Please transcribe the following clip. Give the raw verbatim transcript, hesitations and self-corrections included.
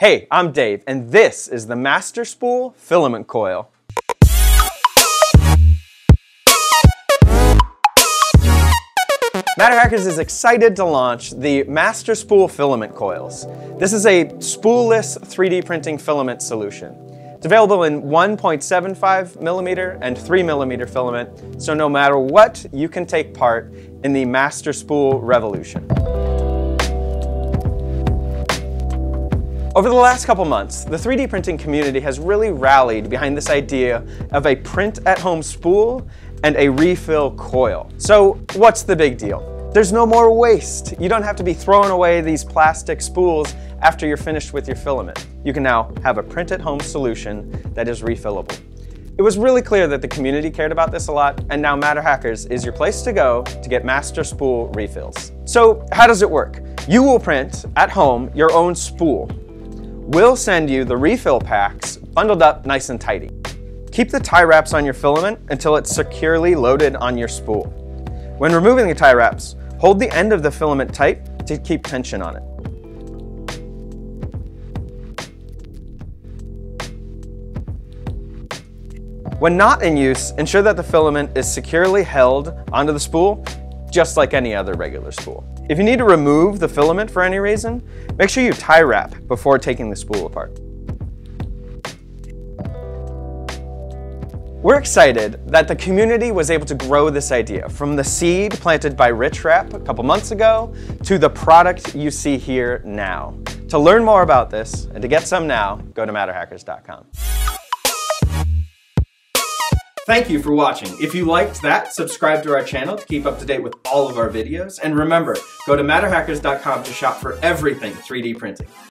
Hey, I'm Dave, and this is the Master Spool Filament Coil. MatterHackers is excited to launch the Master Spool Filament Coils. This is a spoolless three D printing filament solution. It's available in one point seven five millimeter and three millimeter filament, so no matter what, you can take part in the Master Spool revolution. Over the last couple months, the three D printing community has really rallied behind this idea of a print-at-home spool and a refill coil. So what's the big deal? There's no more waste. You don't have to be throwing away these plastic spools after you're finished with your filament. You can now have a print-at-home solution that is refillable. It was really clear that the community cared about this a lot, and now MatterHackers is your place to go to get Master Spool refills. So how does it work? You will print at home your own spool. We'll send you the refill packs bundled up nice and tidy. Keep the tie wraps on your filament until it's securely loaded on your spool. When removing the tie wraps, hold the end of the filament tight to keep tension on it. When not in use, ensure that the filament is securely held onto the spool just like any other regular spool. If you need to remove the filament for any reason, make sure you tie wrap before taking the spool apart. We're excited that the community was able to grow this idea from the seed planted by RichRap a couple months ago to the product you see here now. To learn more about this and to get some now, go to MatterHackers dot com. Thank you for watching. If you liked that, subscribe to our channel to keep up to date with all of our videos. And remember, go to MatterHackers dot com to shop for everything three D printing.